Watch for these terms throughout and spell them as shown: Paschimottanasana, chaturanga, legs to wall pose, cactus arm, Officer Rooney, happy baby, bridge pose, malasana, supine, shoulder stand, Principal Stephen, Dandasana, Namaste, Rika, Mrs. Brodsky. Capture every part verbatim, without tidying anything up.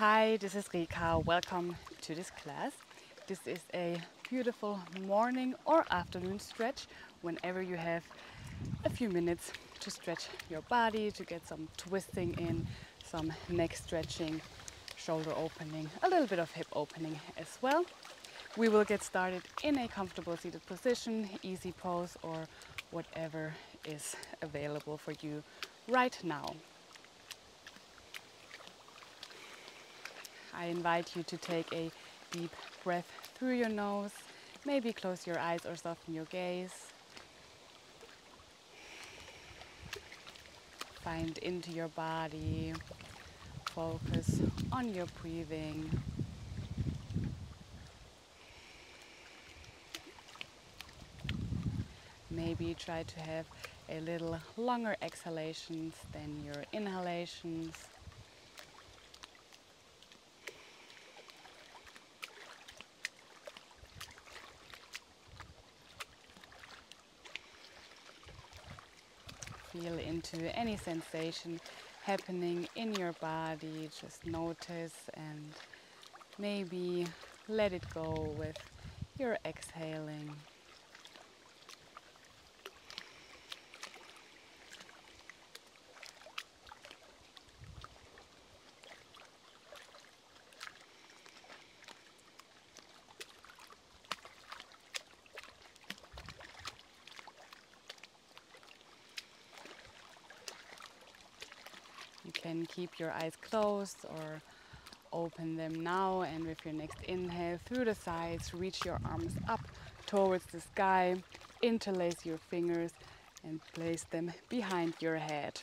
Hi, this is Rika. Welcome to this class. This is a beautiful morning or afternoon stretch whenever you have a few minutes to stretch your body, to get some twisting in, some neck stretching, shoulder opening, a little bit of hip opening as well. We will get started in a comfortable seated position, easy pose or whatever is available for you right now. I invite you to take a deep breath through your nose, maybe close your eyes or soften your gaze. Find into your body, focus on your breathing. Maybe try to have a little longer exhalations than your inhalations. Feel into any sensation happening in your body, just notice and maybe let it go with your exhaling. Can keep your eyes closed or open them now, and with your next inhale through the sides, reach your arms up towards the sky, interlace your fingers and place them behind your head.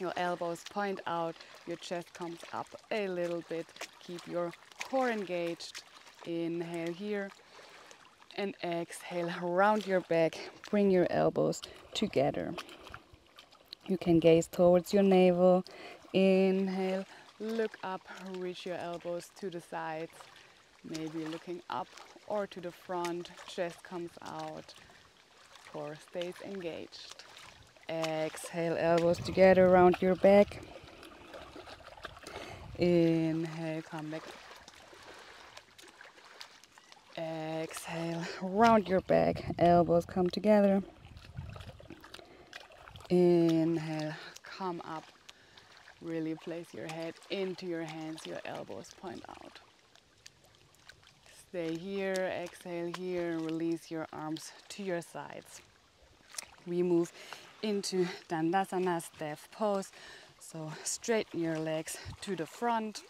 Your elbows point out, your chest comes up a little bit, keep your core engaged. Inhale here and exhale, round your back, bring your elbows together. You can gaze towards your navel, inhale, look up, reach your elbows to the sides, maybe looking up or to the front, chest comes out, core stays engaged. Exhale, elbows together, round your back, inhale, come back, exhale, round your back, elbows come together. Inhale, come up, really place your head into your hands, your elbows point out. Stay here, exhale here, release your arms to your sides. We move into Dandasana, staff pose, so straighten your legs to the front,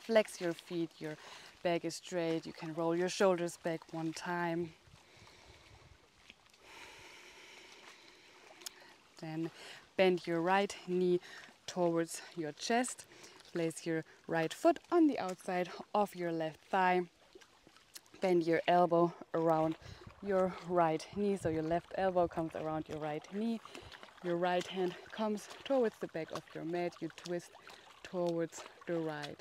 flex your feet, your back is straight, you can roll your shoulders back one time. Then bend your right knee towards your chest. Place your right foot on the outside of your left thigh. Bend your elbow around your right knee. So your left elbow comes around your right knee. Your right hand comes towards the back of your mat. You twist towards the right.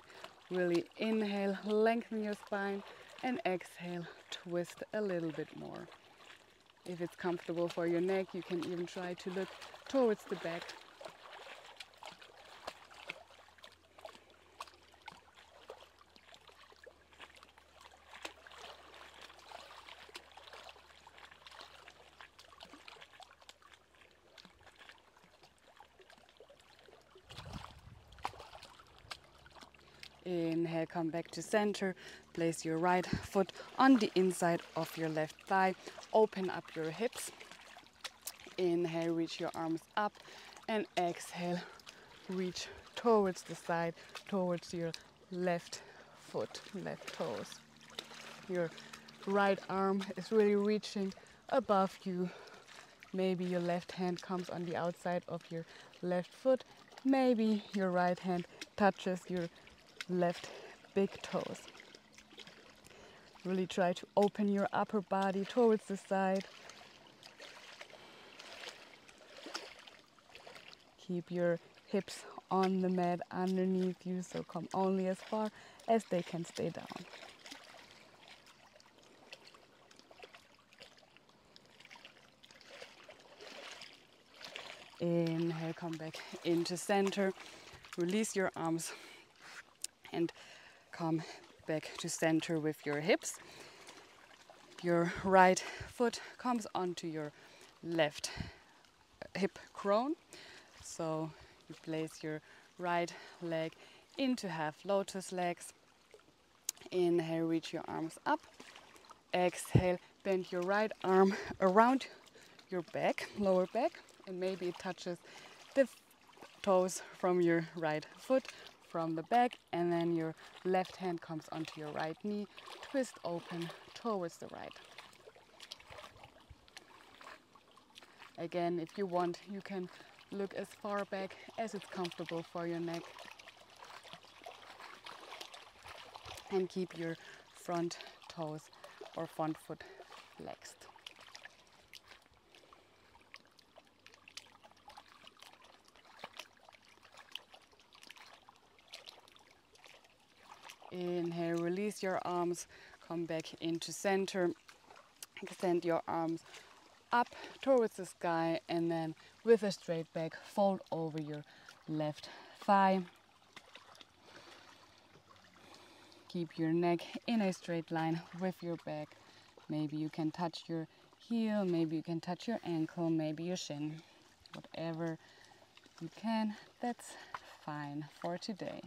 Really inhale, lengthen your spine, and exhale, twist a little bit more. If it's comfortable for your neck, you can even try to look towards the back. Inhale, come back to center, place your right foot on the inside of your left thigh, open up your hips, inhale, reach your arms up, and exhale, reach towards the side, towards your left foot, left toes. Your right arm is really reaching above you, maybe your left hand comes on the outside of your left foot, maybe your right hand touches your left big toes. Really try to open your upper body towards the side. Keep your hips on the mat underneath you, so come only as far as they can stay down. Inhale, come back into center. Release your arms. and come back to center with your hips. Your right foot comes onto your left hip crone. So you place your right leg into half lotus legs. Inhale, reach your arms up. Exhale, bend your right arm around your back, lower back, and maybe it touches the toes from your right foot from the back, and then your left hand comes onto your right knee, twist open towards the right. Again, if you want, you can look as far back as it's comfortable for your neck. And keep your front toes or front foot flexed. Inhale, release your arms, come back into center, extend your arms up towards the sky, and then with a straight back, fold over your left thigh. Keep your neck in a straight line with your back. Maybe you can touch your heel, maybe you can touch your ankle, maybe your shin. Whatever you can, that's fine for today.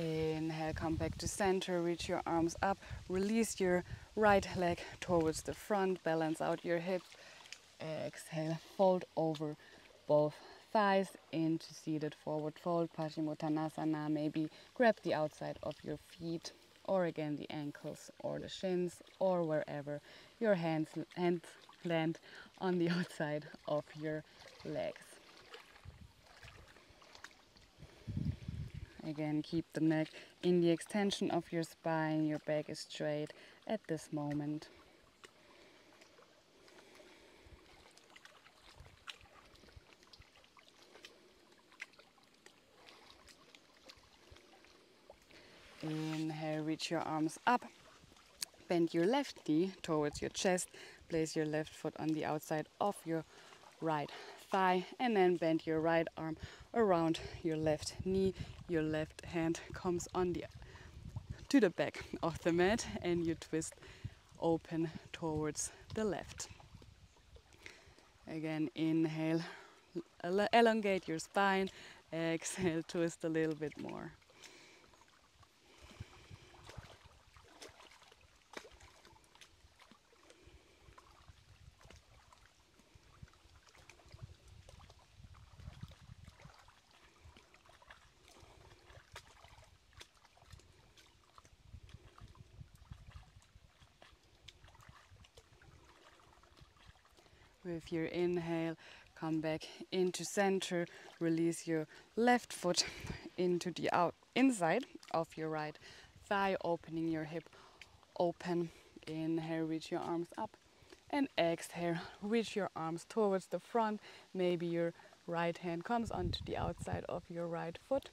Inhale, come back to center, reach your arms up, release your right leg towards the front, balance out your hips. Exhale, fold over both thighs into seated forward fold, Paschimottanasana. Maybe grab the outside of your feet, or again the ankles or the shins, or wherever your hands, hands land on the outside of your legs. Again, keep the neck in the extension of your spine. Your back is straight at this moment. Inhale, reach your arms up. Bend your left knee towards your chest. Place your left foot on the outside of your right thigh, and then bend your right arm around your left knee. Your left hand comes on the to the back of the mat, and you twist open towards the left. Again, inhale, elongate your spine. Exhale, twist a little bit more. With your inhale, come back into center, release your left foot into the out inside of your right thigh, opening your hip open. Inhale, reach your arms up, and exhale, reach your arms towards the front. Maybe your right hand comes onto the outside of your right foot.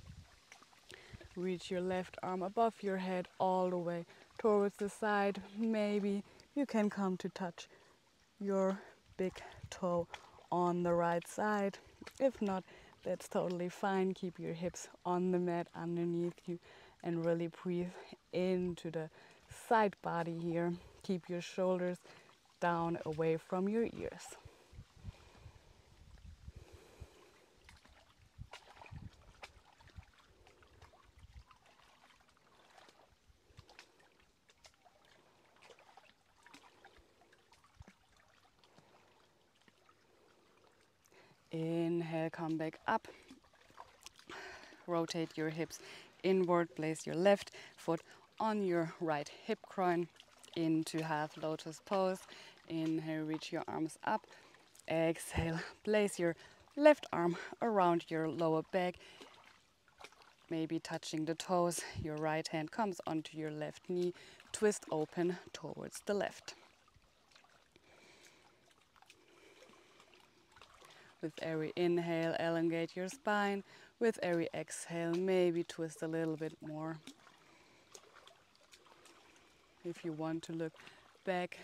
Reach your left arm above your head all the way towards the side. Maybe you can come to touch your big toe on the right side. If not, that's totally fine. Keep your hips on the mat underneath you and really breathe into the side body here. Keep your shoulders down away from your ears. Inhale, come back up, rotate your hips inward, place your left foot on your right hip groin into half lotus pose. Inhale, reach your arms up. Exhale, place your left arm around your lower back, maybe touching the toes. Your right hand comes onto your left knee, twist open towards the left. With every inhale, elongate your spine. With every exhale, maybe twist a little bit more. If you want to look back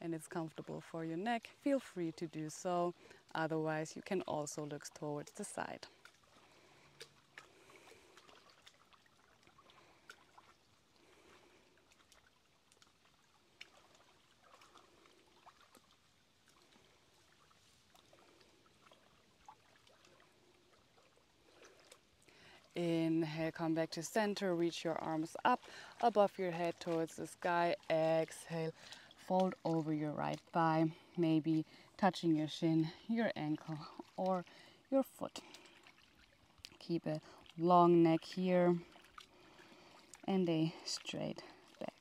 and it's comfortable for your neck, feel free to do so. Otherwise, you can also look towards the side. Inhale, come back to center, reach your arms up above your head towards the sky. Exhale, fold over your right thigh, maybe touching your shin, your ankle, or your foot. Keep a long neck here and a straight back.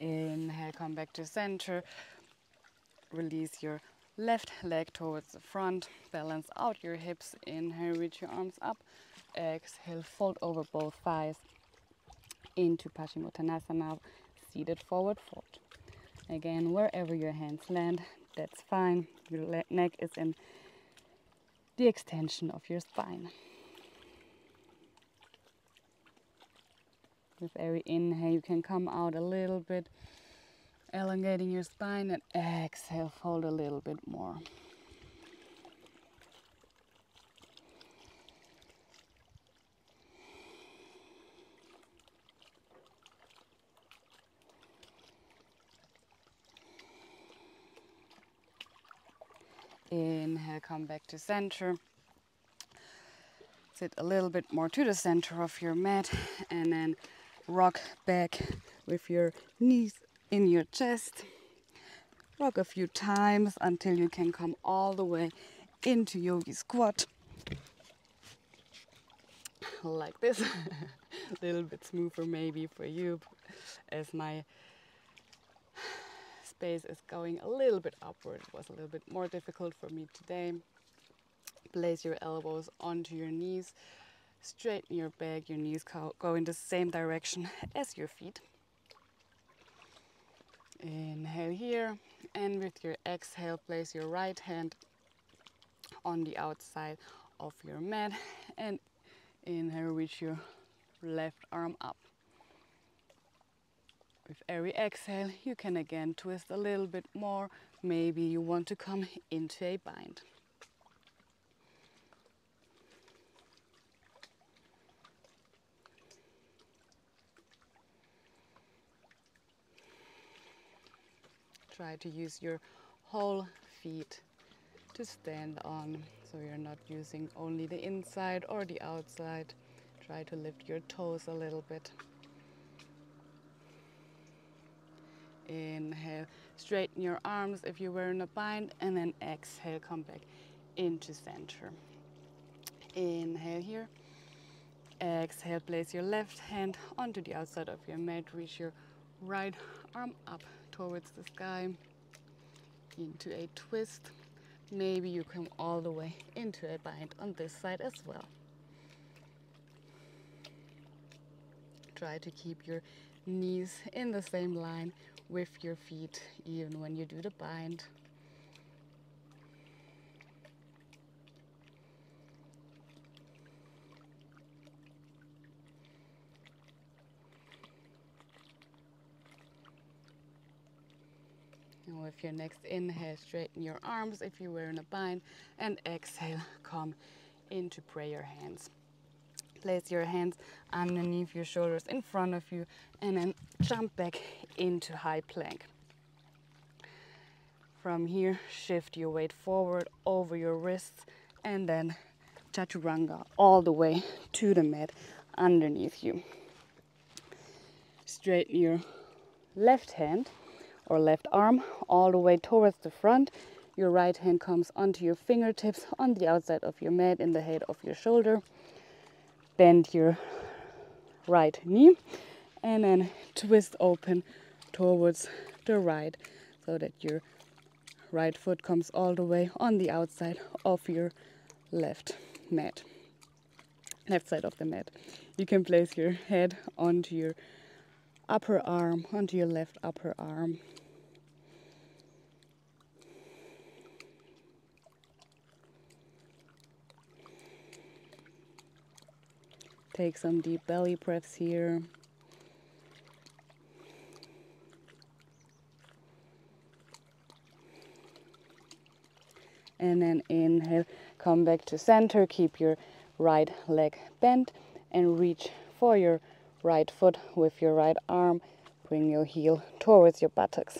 Inhale, come back to center, release your left leg towards the front, balance out your hips, inhale, reach your arms up, exhale, fold over both thighs into Paschimottanasana, seated forward fold. Again, wherever your hands land, that's fine, your neck is in the extension of your spine. With every inhale, you can come out a little bit, elongating your spine, and exhale, fold a little bit more. Inhale, come back to center. Sit a little bit more to the center of your mat, and then rock back with your knees in your chest. Rock a few times until you can come all the way into yogi squat. Like this. A little bit smoother maybe for you, as my space is going a little bit upward. It was a little bit more difficult for me today. Place your elbows onto your knees. Straighten your back, your knees go in the same direction as your feet. Inhale here, and with your exhale, place your right hand on the outside of your mat, and inhale, reach your left arm up. With every exhale, you can again twist a little bit more. Maybe you want to come into a bind. Try to use your whole feet to stand on, so you're not using only the inside or the outside. Try to lift your toes a little bit. Inhale, straighten your arms if you were in a bind, and then exhale, come back into center. Inhale here. Exhale, place your left hand onto the outside of your mat, reach your right arm up towards the sky into a twist. Maybe you come all the way into a bind on this side as well. Try to keep your knees in the same line with your feet even when you do the bind. And with your next inhale, straighten your arms if you were in a bind, and exhale, come into prayer hands. Place your hands underneath your shoulders in front of you, and then jump back into high plank. From here, shift your weight forward over your wrists, and then chaturanga all the way to the mat underneath you. Straighten your left hand or left arm all the way towards the front. Your right hand comes onto your fingertips on the outside of your mat in the head of your shoulder. Bend your right knee, and then twist open towards the right so that your right foot comes all the way on the outside of your left mat, left side of the mat. You can place your head onto your upper arm, onto your left upper arm. Take some deep belly breaths here. And then inhale, come back to center, keep your right leg bent and reach for your right foot with your right arm. Bring your heel towards your buttocks.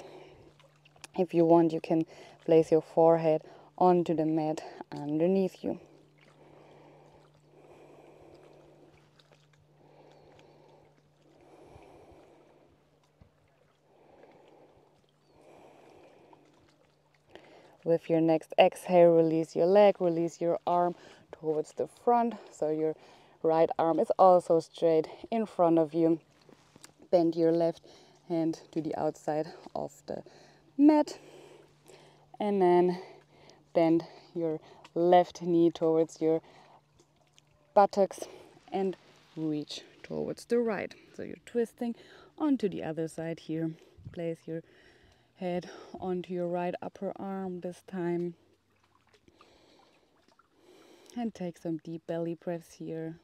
If you want, you can place your forehead onto the mat underneath you. With your next exhale, release your leg, release your arm towards the front. So your right arm is also straight in front of you. Bend your left hand to the outside of the mat. And then bend your left knee towards your buttocks and reach towards the right. So you're twisting onto the other side here. Place your head onto your right upper arm this time. And take some deep belly breaths here.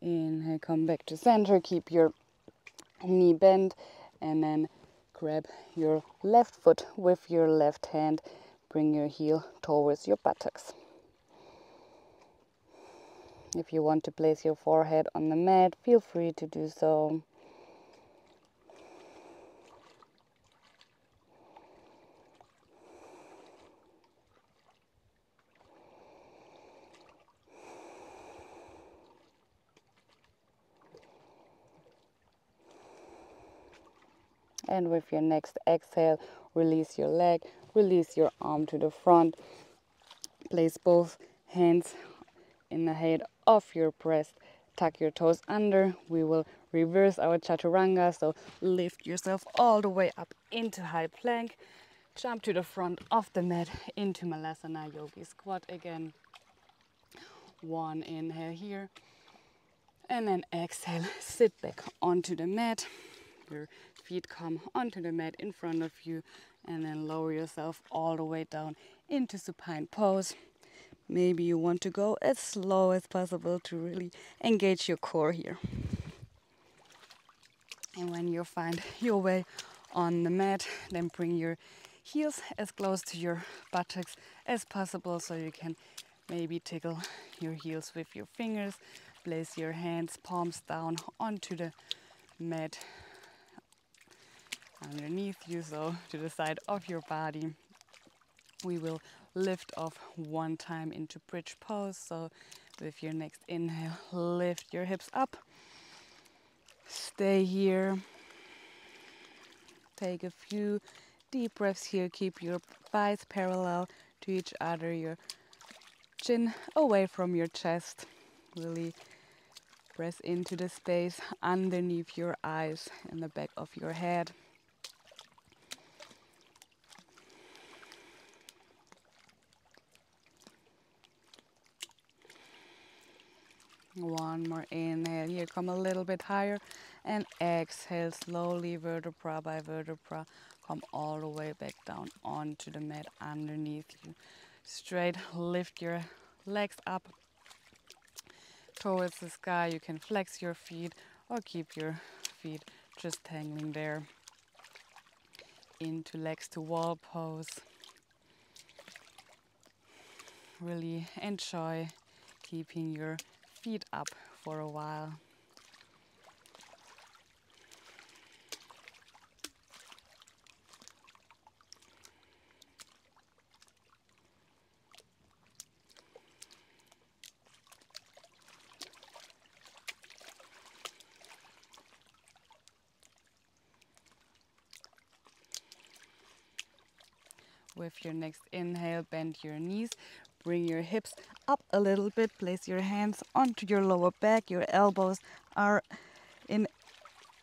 Inhale, come back to center, keep your knee bent, and then grab your left foot with your left hand. Bring your heel towards your buttocks. If you want to place your forehead on the mat, feel free to do so. And with your next exhale, release your leg, release your arm to the front. Place both hands in the head of your breast. Tuck your toes under. We will reverse our chaturanga. So lift yourself all the way up into high plank. Jump to the front of the mat into malasana yogi squat again. One inhale here. And then exhale, sit back onto the mat. Your feet come onto the mat in front of you, and then lower yourself all the way down into supine pose. Maybe you want to go as slow as possible to really engage your core here. And when you find your way on the mat, then bring your heels as close to your buttocks as possible, so you can maybe tickle your heels with your fingers. Place your hands, palms down onto the mat underneath you, so to the side of your body. We will lift off one time into bridge pose. So with your next inhale, lift your hips up, stay here, take a few deep breaths here, keep your thighs parallel to each other, your chin away from your chest. Really press into the space underneath your eyes and the back of your head. One more inhale here, come a little bit higher, and exhale slowly, vertebra by vertebra. Come all the way back down onto the mat underneath you. Straight, lift your legs up towards the sky. You can flex your feet or keep your feet just hanging there. Into legs to wall pose. Really enjoy keeping your feet up for a while. With your next inhale, bend your knees, bring your hips up a little bit, place your hands onto your lower back, your elbows are in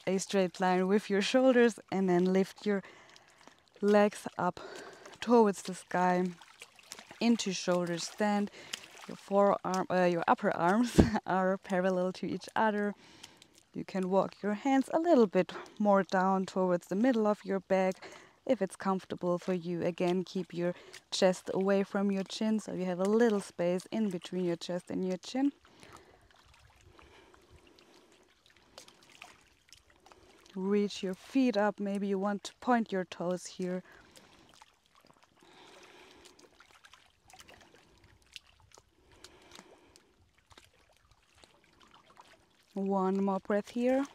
a straight line with your shoulders, and then lift your legs up towards the sky into shoulder stand. Your forearm, uh, your upper arms are parallel to each other. You can walk your hands a little bit more down towards the middle of your back, if it's comfortable for you. Again, keep your chest away from your chin, so you have a little space in between your chest and your chin. Reach your feet up. Maybe you want to point your toes here. One more breath here.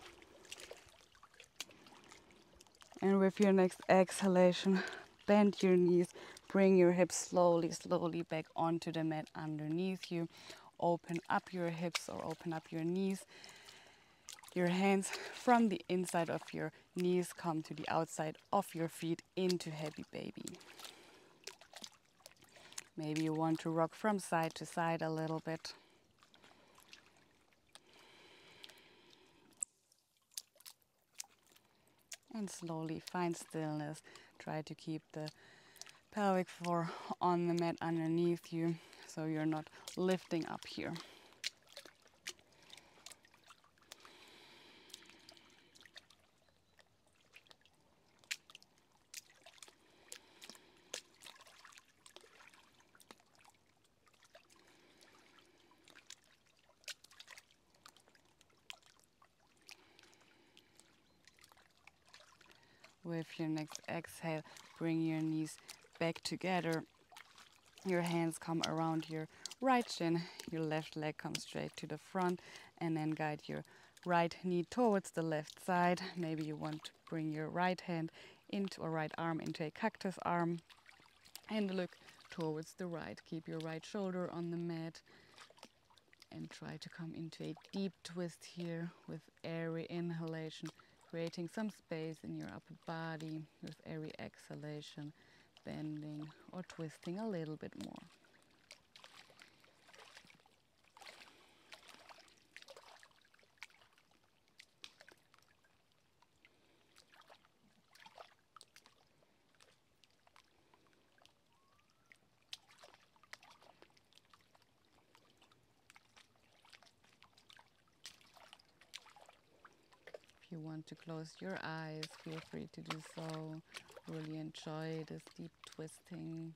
And with your next exhalation, bend your knees, bring your hips slowly, slowly back onto the mat underneath you. Open up your hips or open up your knees. Your hands from the inside of your knees come to the outside of your feet into happy baby. Maybe you want to rock from side to side a little bit. And slowly find stillness. Try to keep the pelvic floor on the mat underneath you, so you're not lifting up here. With your next exhale, bring your knees back together. Your hands come around your right shin. Your left leg comes straight to the front, and then guide your right knee towards the left side. Maybe you want to bring your right hand into or right arm into a cactus arm and look towards the right. Keep your right shoulder on the mat and try to come into a deep twist here with every inhalation, creating some space in your upper body. With every exhalation, bending or twisting a little bit more. You want to close your eyes, feel free to do so. Really enjoy this deep twisting.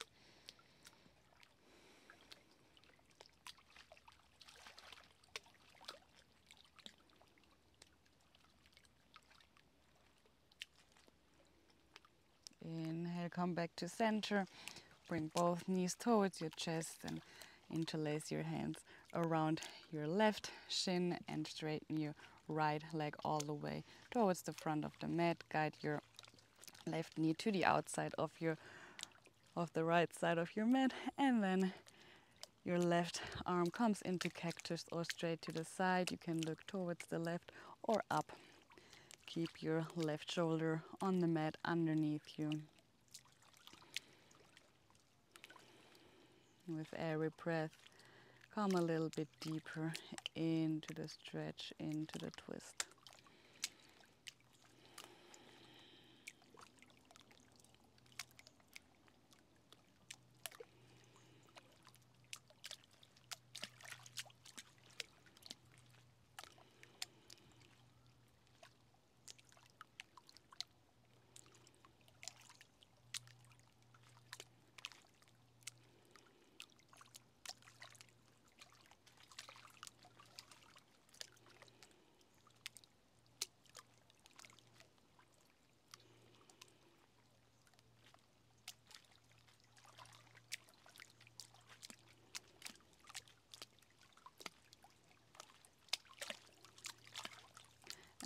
Inhale, come back to center. Bring both knees towards your chest and interlace your hands around your left shin and straighten your right leg all the way towards the front of the mat. Guide your left knee to the outside of your of the right side of your mat, and then your left arm comes into cactus or straight to the side. You can look towards the left or up. Keep your left shoulder on the mat underneath you. With every breath, come a little bit deeper into the stretch, into the twist.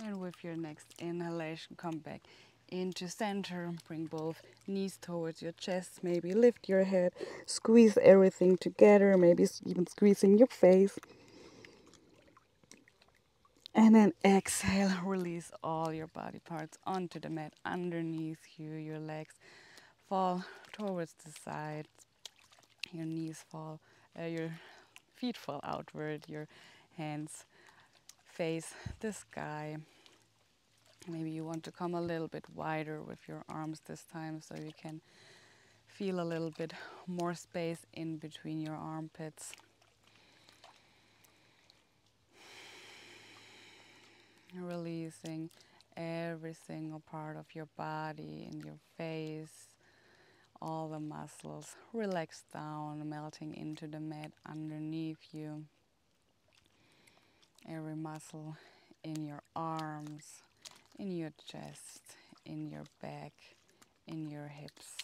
And with your next inhalation, come back into center. Bring both knees towards your chest. Maybe lift your head, squeeze everything together, maybe even squeezing your face. And then exhale, release all your body parts onto the mat underneath you. Your legs fall towards the side, your knees fall, uh, your feet fall outward, your hands face the sky. Maybe you want to come a little bit wider with your arms this time, so you can feel a little bit more space in between your armpits. Releasing every single part of your body and your face, all the muscles relax down, melting into the mat underneath you. Every muscle in your arms, in your chest, in your back, in your hips,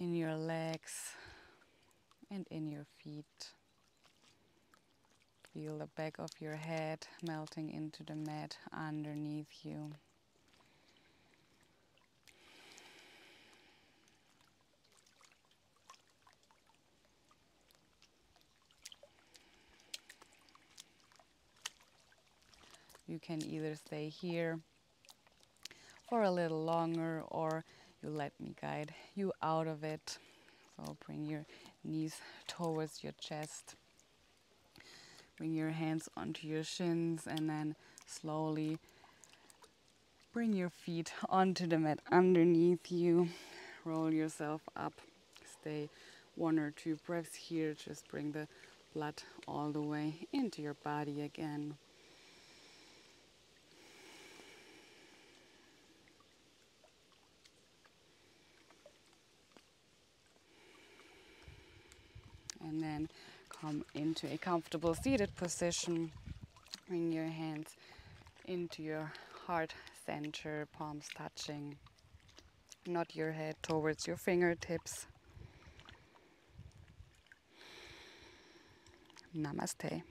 in your legs, and in your feet. Feel the back of your head melting into the mat underneath you. You can either stay here for a little longer, or you let me guide you out of it. So bring your knees towards your chest. Bring your hands onto your shins, and then slowly bring your feet onto the mat underneath you. Roll yourself up. Stay one or two breaths here. Just bring the blood all the way into your body again. And then come into a comfortable seated position. Bring your hands into your heart center, palms touching. Nod your head towards your fingertips. Namaste.